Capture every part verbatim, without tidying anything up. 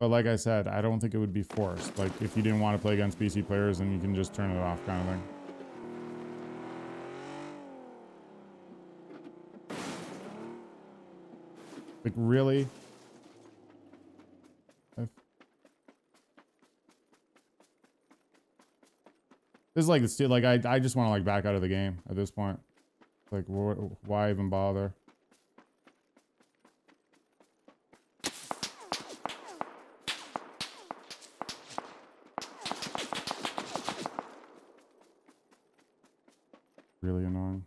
But like I said, I don't think it would be forced. Like, if you didn't want to play against P C players, then you can just turn it off, kind of thing. Like, really? I've... This is like, the like I, I just want to, like, back out of the game at this point. Like, wh why even bother? Really annoying.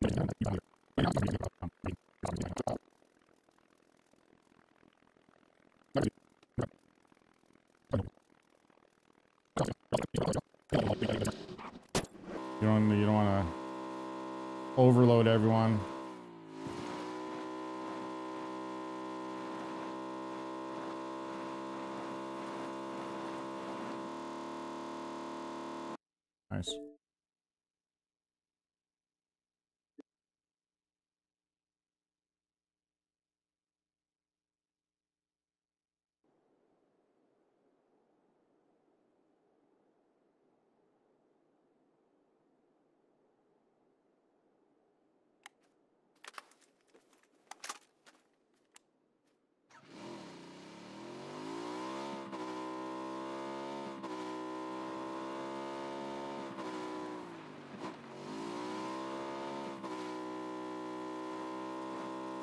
You don't, you don't want to overload everyone. Nice.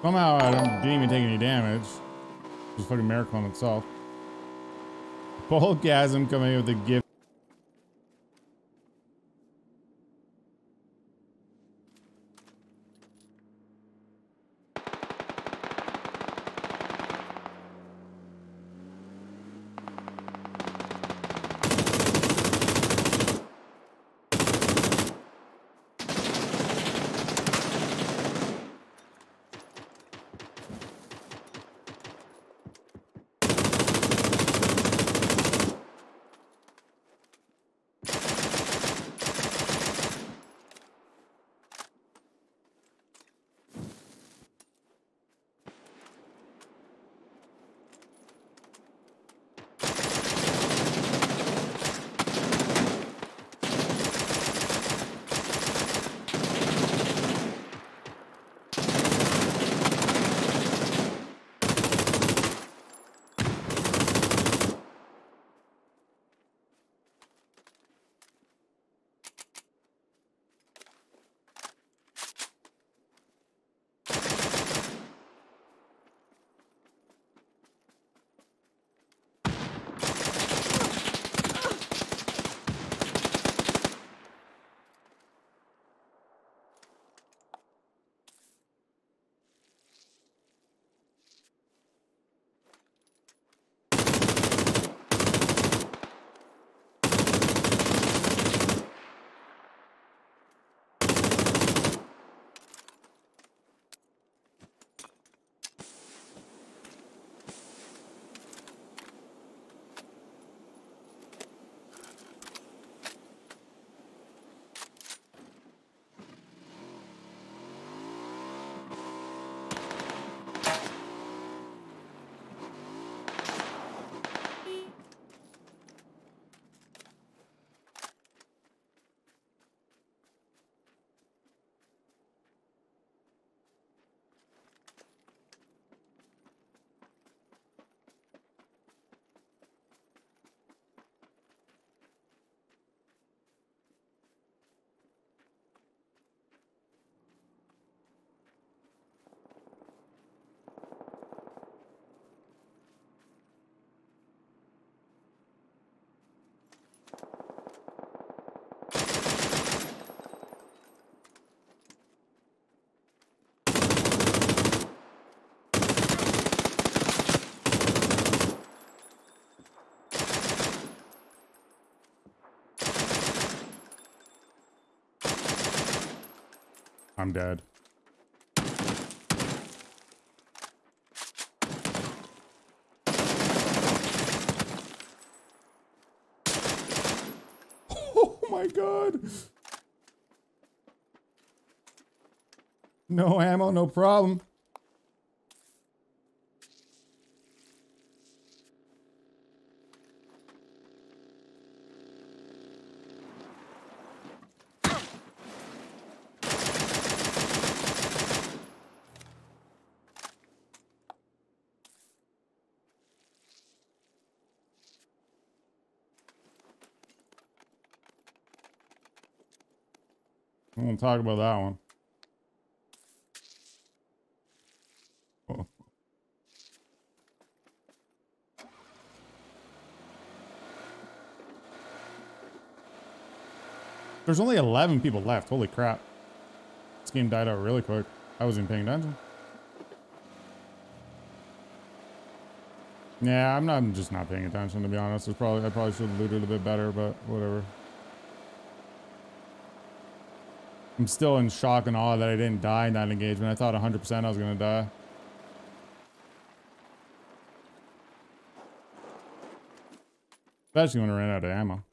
Somehow I don't, didn't even take any damage. Just fucking miracle in itself. Bulgasm coming in with a gift. I'm dead. my god. No ammo, no problem. I won't talk about that one. Oh. There's only eleven people left. Holy crap. This game died out really quick. I wasn't paying attention. Yeah, I'm not I'm just not paying attention, to be honest. It's probably I probably should have looted a bit better, but whatever. I'm still in shock and awe that I didn't die in that engagement. I thought one hundred percent I was going to die. Especially when I ran out of ammo.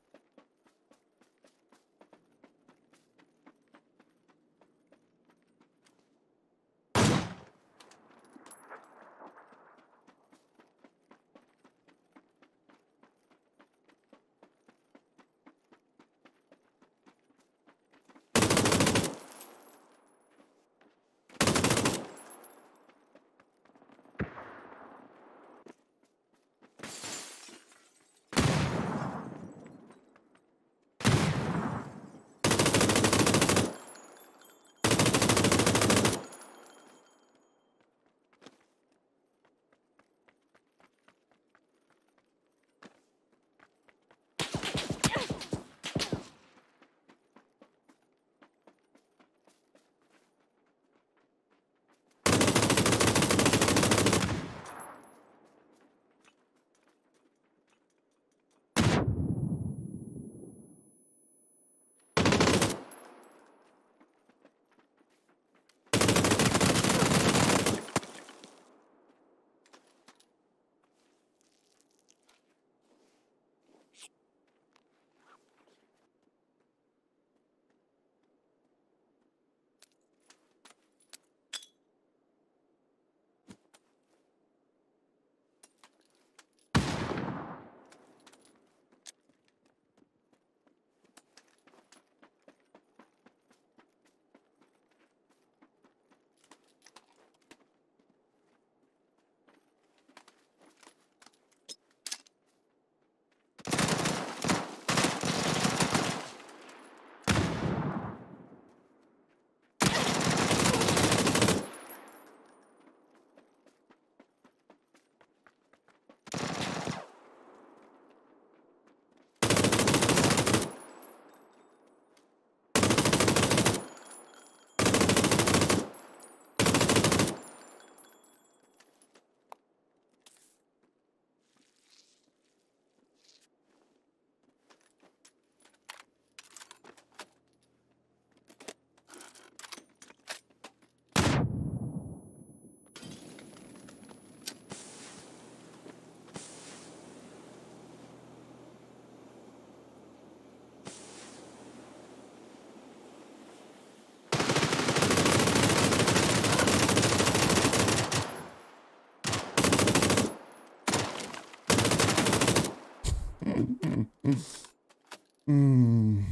Mm.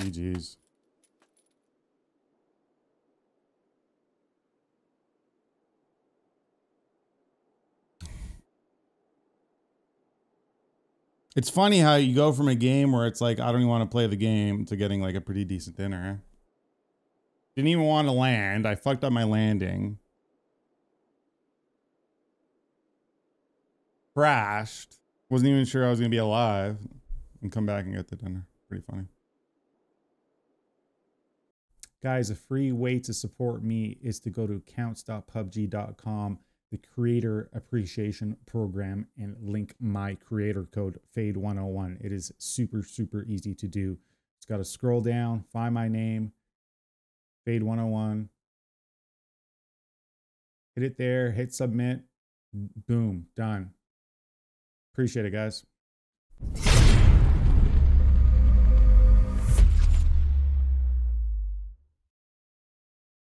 G G's. It's funny how you go from a game where it's like, I don't even want to play the game, to getting like a pretty decent dinner. Didn't even want to land. I fucked up my landing. Crashed. Wasn't even sure I was going to be alive, and come back and get the dinner. Pretty funny. Guys, a free way to support me is to go to accounts dot pub g dot com, the creator appreciation program, and link my creator code Feyd one oh one. It is super, super easy to do. It's got to scroll down, find my name, Feyd one oh one. Hit it there, hit submit, boom, done. Appreciate it, guys.